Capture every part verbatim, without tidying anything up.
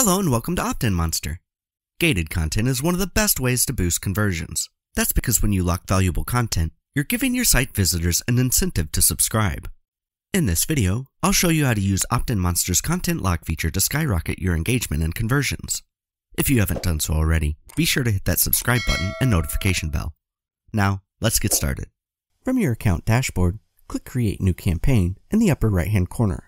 Hello and welcome to OptinMonster. Gated content is one of the best ways to boost conversions. That's because when you lock valuable content, you're giving your site visitors an incentive to subscribe. In this video, I'll show you how to use OptinMonster's content lock feature to skyrocket your engagement and conversions. If you haven't done so already, be sure to hit that subscribe button and notification bell. Now, let's get started. From your account dashboard, click Create New Campaign in the upper right-hand corner.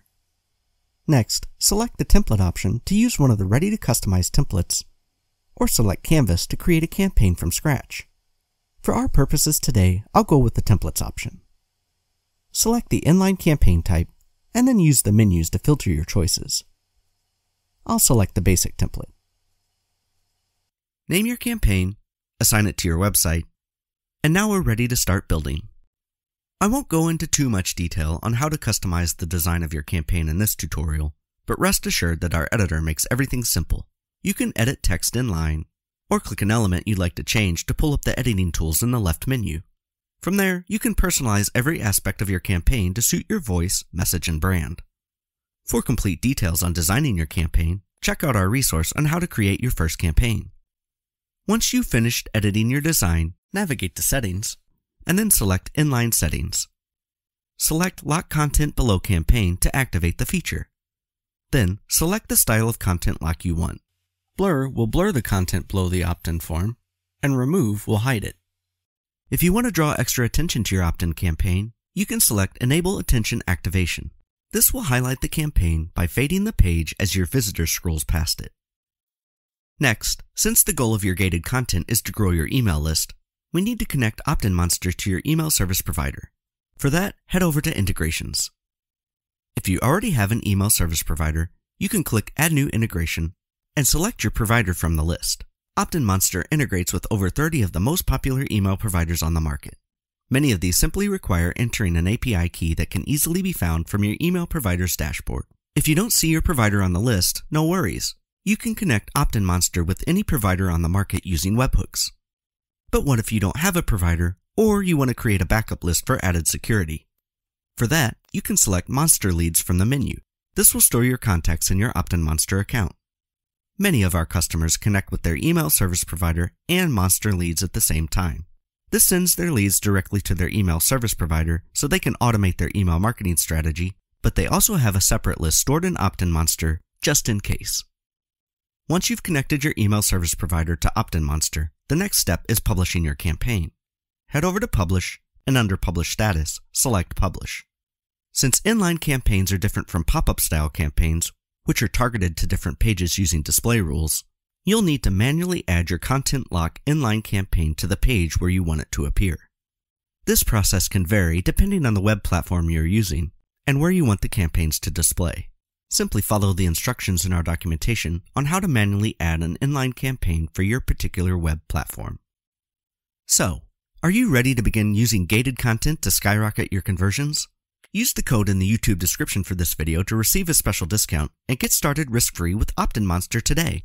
Next, select the template option to use one of the ready-to-customize templates, or select Canvas to create a campaign from scratch. For our purposes today, I'll go with the templates option. Select the inline campaign type, and then use the menus to filter your choices. I'll select the basic template. Name your campaign, assign it to your website, and now we're ready to start building. I won't go into too much detail on how to customize the design of your campaign in this tutorial, but rest assured that our editor makes everything simple. You can edit text inline, or click an element you'd like to change to pull up the editing tools in the left menu. From there, you can personalize every aspect of your campaign to suit your voice, message, and brand. For complete details on designing your campaign, check out our resource on how to create your first campaign. Once you've finished editing your design, navigate to Settings, and then select Inline Settings. Select Lock Content Below Campaign to activate the feature. Then, select the style of content lock you want. Blur will blur the content below the opt-in form, and Remove will hide it. If you want to draw extra attention to your opt-in campaign, you can select Enable Attention Activation. This will highlight the campaign by fading the page as your visitor scrolls past it. Next, since the goal of your gated content is to grow your email list, we need to connect OptinMonster to your email service provider. For that, head over to Integrations. If you already have an email service provider, you can click Add New Integration and select your provider from the list. OptinMonster integrates with over thirty of the most popular email providers on the market. Many of these simply require entering an A P I key that can easily be found from your email provider's dashboard. If you don't see your provider on the list, no worries. You can connect OptinMonster with any provider on the market using webhooks. But what if you don't have a provider, or you want to create a backup list for added security? For that, you can select Monster Leads from the menu. This will store your contacts in your OptinMonster account. Many of our customers connect with their email service provider and Monster Leads at the same time. This sends their leads directly to their email service provider so they can automate their email marketing strategy, but they also have a separate list stored in OptinMonster just in case. Once you've connected your email service provider to OptinMonster, the next step is publishing your campaign. Head over to Publish, and under Publish Status, select Publish. Since inline campaigns are different from pop-up style campaigns, which are targeted to different pages using display rules, you'll need to manually add your content lock inline campaign to the page where you want it to appear. This process can vary depending on the web platform you're using and where you want the campaigns to display. Simply follow the instructions in our documentation on how to manually add an inline campaign for your particular web platform. So, are you ready to begin using gated content to skyrocket your conversions? Use the code in the YouTube description for this video to receive a special discount and get started risk-free with OptinMonster today.